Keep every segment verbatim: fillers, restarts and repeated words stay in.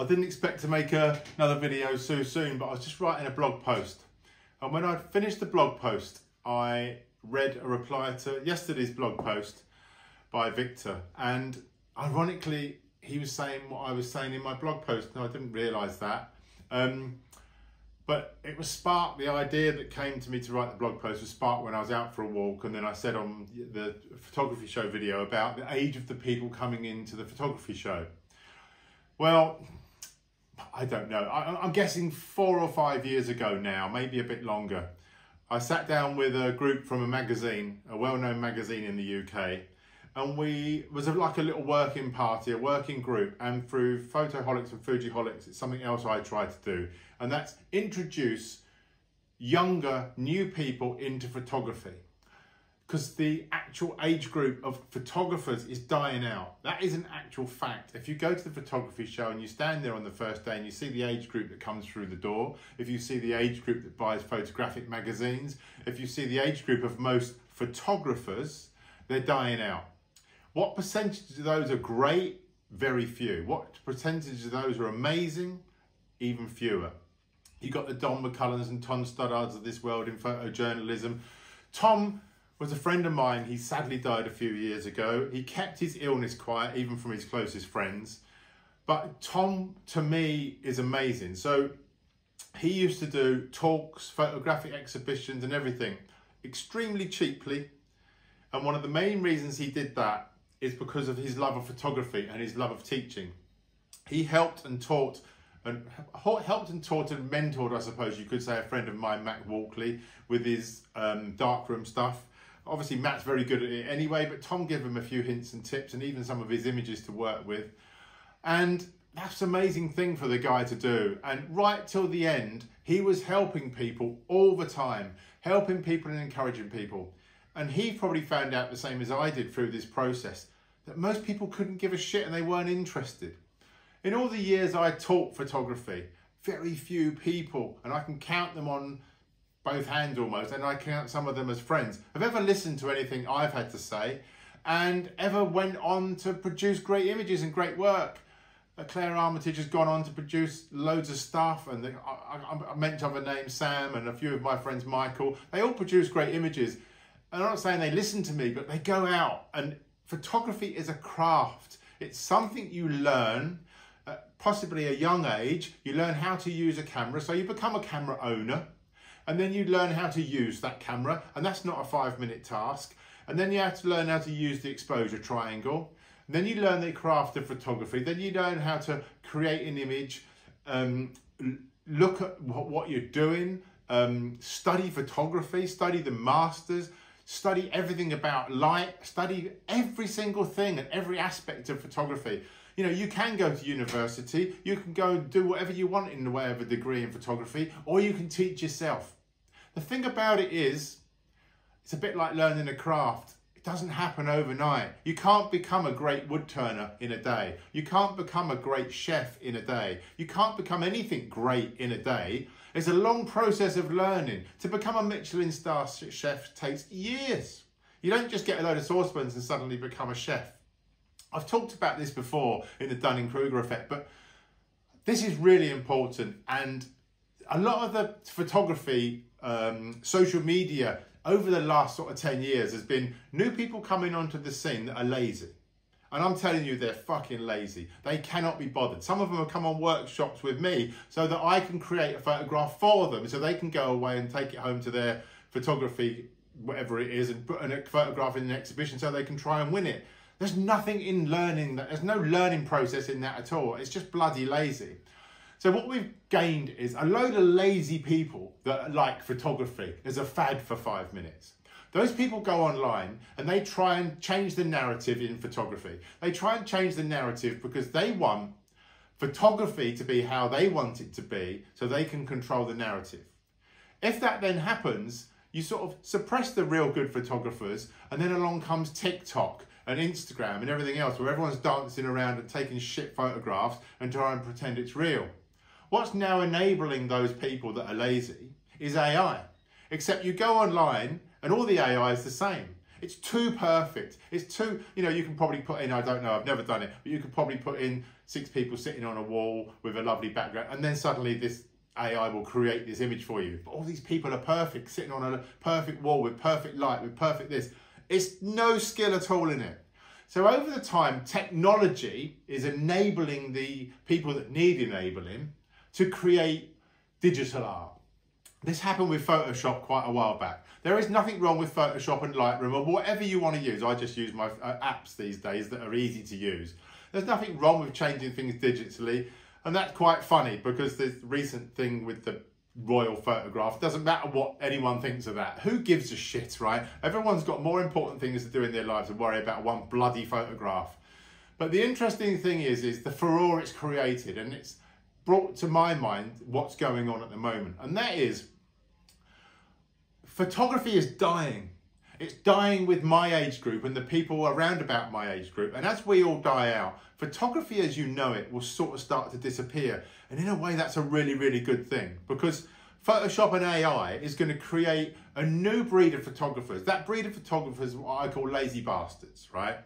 I didn't expect to make a, another video so soon, but I was just writing a blog post. And when I finished the blog post, I read a reply to yesterday's blog post by Victor. And ironically, he was saying what I was saying in my blog post, and I didn't realise that. Um, but it was sparked, the idea that came to me to write the blog post was sparked when I was out for a walk, and then I said on the photography show video about the age of the people coming into the photography show. Well, I don't know, I, I'm guessing four or five years ago now, maybe a bit longer, I sat down with a group from a magazine, a well-known magazine in the U K, and we was like a little working party, a working group, and through Photoholics and Fujiholics, it's something else I try to do, and that's introduce younger, new people into photography. Because the actual age group of photographers is dying out. That is an actual fact. If you go to the photography show and you stand there on the first day and you see the age group that comes through the door, if you see the age group that buys photographic magazines, if you see the age group of most photographers, they're dying out. What percentage of those are great? Very few. What percentage of those are amazing? Even fewer. You've got the Don McCullins and Tom Stoddarts of this world in photojournalism. Tom was a friend of mine. He sadly died a few years ago. He kept his illness quiet, even from his closest friends. But Tom, to me, is amazing. So he used to do talks, photographic exhibitions and everything, extremely cheaply. And one of the main reasons he did that is because of his love of photography and his love of teaching. He helped and taught and helped and taught and mentored, I suppose you could say, a friend of mine, Matt Walkley, with his um, darkroom stuff. Obviously, Matt's very good at it anyway, but Tom gave him a few hints and tips and even some of his images to work with. And that's an amazing thing for the guy to do. And right till the end, he was helping people all the time, helping people and encouraging people. And he probably found out the same as I did through this process, that most people couldn't give a shit and they weren't interested. In all the years I taught photography, very few people, and I can count them on both hands almost, and I count some of them as friends, have ever listened to anything I've had to say and ever went on to produce great images and great work. Uh, Claire Armitage has gone on to produce loads of stuff, and the, I, I, I meant other names, Sam and a few of my friends, Michael, they all produce great images. And I'm not saying they listen to me, but they go out, and photography is a craft. It's something you learn at possibly a young age. You learn how to use a camera, so you become a camera owner. And then you learn how to use that camera, and that's not a five minute task. And then you have to learn how to use the exposure triangle. And then you learn the craft of photography. Then you learn how to create an image, um, look at what you're doing, um, study photography, study the masters, study everything about light, study every single thing and every aspect of photography. You know, you can go to university, you can go and do whatever you want in the way of a degree in photography, or you can teach yourself. The thing about it is, it's a bit like learning a craft. It doesn't happen overnight. You can't become a great wood turner in a day. You can't become a great chef in a day. You can't become anything great in a day. It's a long process of learning. To become a Michelin star chef takes years. You don't just get a load of saucepans and suddenly become a chef. I've talked about this before in the Dunning-Kruger effect, but this is really important. And a lot of the photography, um, social media over the last sort of ten years has been new people coming onto the scene that are lazy. And I'm telling you, they're fucking lazy. They cannot be bothered. Some of them have come on workshops with me so that I can create a photograph for them so they can go away and take it home to their photography, whatever it is, and put a photograph in an exhibition so they can try and win it. There's nothing in learning, that there's no learning process in that at all. It's just bloody lazy. So what we've gained is a load of lazy people that like photography as a fad for five minutes. Those people go online and they try and change the narrative in photography. They try and change the narrative because they want photography to be how they want it to be so they can control the narrative. If that then happens, you sort of suppress the real good photographers, and then along comes TikTok and Instagram and everything else, where everyone's dancing around and taking shit photographs and trying to pretend it's real. What's now enabling those people that are lazy is A I. Except you go online and all the A I is the same. It's too perfect. It's too, you know, you can probably put in, I don't know, I've never done it, but you could probably put in six people sitting on a wall with a lovely background, and then suddenly this A I will create this image for you. But all these people are perfect, sitting on a perfect wall with perfect light, with perfect this. It's no skill at all in it. So over the time, technology is enabling the people that need enabling to create digital art. This happened with Photoshop quite a while back. There is nothing wrong with Photoshop and Lightroom or whatever you want to use. I just use my uh, apps these days that are easy to use. There's nothing wrong with changing things digitally. And that's quite funny because this recent thing with the royal photograph, doesn't matter what anyone thinks of that. Who gives a shit, right? Everyone's got more important things to do in their lives than worry about one bloody photograph. But the interesting thing is, is the furore it's created, and it's brought to my mind what's going on at the moment. And that is, photography is dying. It's dying with my age group and the people around about my age group. And as we all die out, photography as you know it will sort of start to disappear. And in a way, that's a really, really good thing, because Photoshop and A I is going to create a new breed of photographers. That breed of photographers is what I call lazy bastards, right?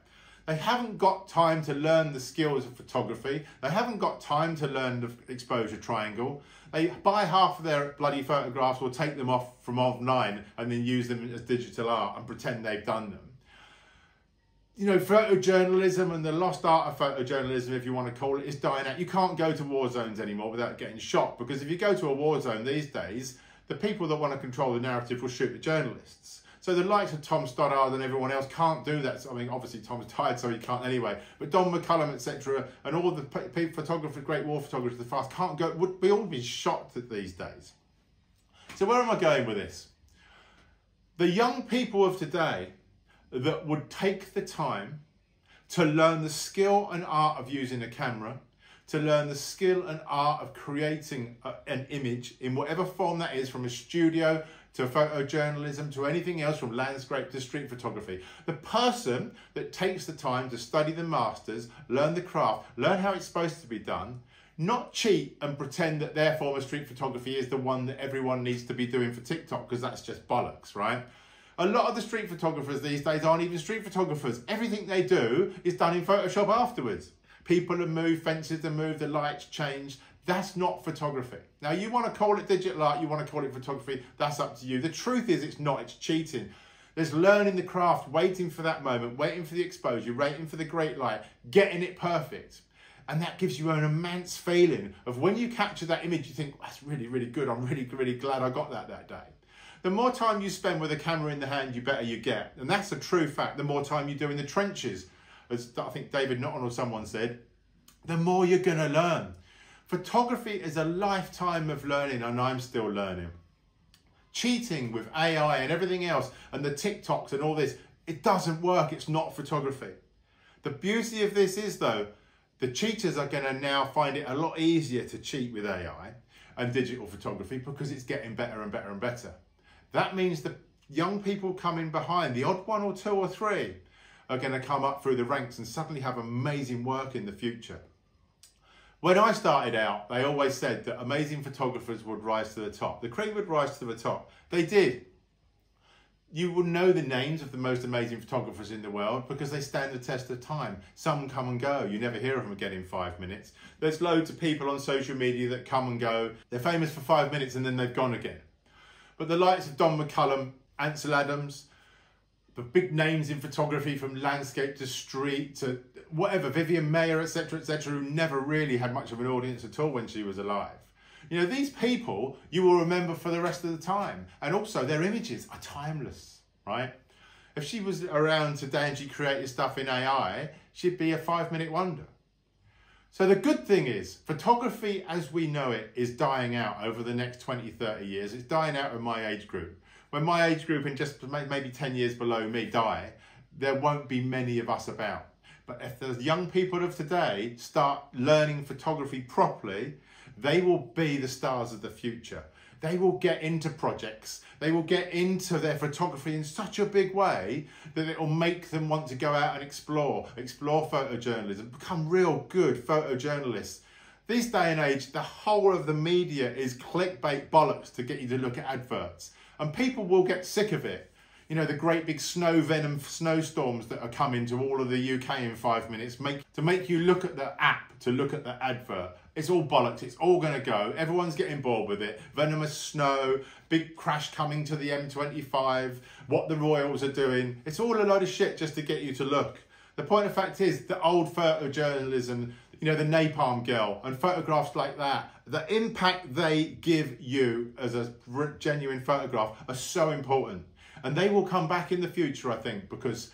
They haven't got time to learn the skills of photography. They haven't got time to learn the exposure triangle. They buy half of their bloody photographs or take them off from online and then use them as digital art and pretend they've done them. You know, photojournalism and the lost art of photojournalism, if you want to call it, is dying out. You can't go to war zones anymore without getting shot, because if you go to a war zone these days, the people that want to control the narrative will shoot the journalists. So the likes of Tom Stoddart and everyone else can't do that. I mean, obviously Tom's tired, so he can't anyway. But Don McCullin, et cetera, and all the photographers, great war photographers of the past, can't go. Would we all be shot these days? So where am I going with this? The young people of today that would take the time to learn the skill and art of using a camera, to learn the skill and art of creating a, an image in whatever form that is, from a studio to photojournalism, to anything else, from landscape to street photography. The person that takes the time to study the masters, learn the craft, learn how it's supposed to be done, not cheat and pretend that their form of street photography is the one that everyone needs to be doing for TikTok, because that's just bollocks, right? A lot of the street photographers these days aren't even street photographers. Everything they do is done in Photoshop afterwards. People have moved, fences have moved, the lights changed. That's not photography. Now, you want to call it digital art, you want to call it photography, that's up to you. The truth is it's not, it's cheating. There's learning the craft, waiting for that moment, waiting for the exposure, waiting for the great light, getting it perfect. And that gives you an immense feeling of when you capture that image, you think, that's really, really good. I'm really, really glad I got that that day. The more time you spend with a camera in the hand, you better you get. And that's a true fact. The more time you do in the trenches, as I think David Noton or someone said, the more you're going to learn. Photography is a lifetime of learning, and I'm still learning. Cheating with A I and everything else and the TikToks and all this, it doesn't work. It's not photography. The beauty of this is, though, the cheaters are going to now find it a lot easier to cheat with A I and digital photography, because it's getting better and better and better. That means the young people coming behind, the odd one or two or three, are going to come up through the ranks and suddenly have amazing work in the future. When I started out, they always said that amazing photographers would rise to the top. The cream would rise to the top. They did. You will know the names of the most amazing photographers in the world because they stand the test of time. Some come and go. You never hear of them again in five minutes. There's loads of people on social media that come and go. They're famous for five minutes and then they've gone again. But the likes of Don McCullin, Ansel Adams, the big names in photography from landscape to street to whatever, Vivian Maier, et cetera, et cetera, who never really had much of an audience at all when she was alive. You know, these people you will remember for the rest of the time. And also their images are timeless, right? If she was around today and she created stuff in A I, she'd be a five-minute wonder. So the good thing is, photography as we know it is dying out over the next twenty, thirty years. It's dying out in my age group. When my age group and just maybe ten years below me die, there won't be many of us about. But if the young people of today start learning photography properly, they will be the stars of the future. They will get into projects. They will get into their photography in such a big way that it will make them want to go out and explore, explore photojournalism, become real good photojournalists. This day and age, the whole of the media is clickbait bollocks to get you to look at adverts. And people will get sick of it. you know, the great big snow venom snowstorms that are coming to all of the U K in five minutes, make to make you look at the app, to look at the advert. It's all bollocks, it's all gonna go. Everyone's getting bored with it. Venomous snow, big crash coming to the M twenty-five, what the Royals are doing. It's all a load of shit just to get you to look. The point of fact is, the old photojournalism, you know, the Napalm Girl and photographs like that, the impact they give you as a genuine photograph are so important. And they will come back in the future, I think, because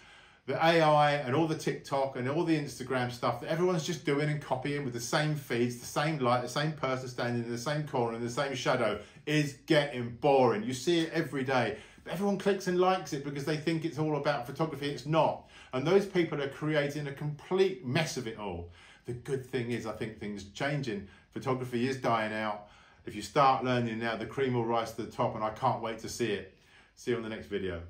the A I and all the TikTok and all the Instagram stuff that everyone's just doing and copying with the same feeds, the same light, the same person standing in the same corner in the same shadow is getting boring. You see it every day. But everyone clicks and likes it because they think it's all about photography. It's not. And those people are creating a complete mess of it all. The good thing is, I think things are changing. Photography is dying out. If you start learning now, the cream will rise to the top, and I can't wait to see it. See you on the next video.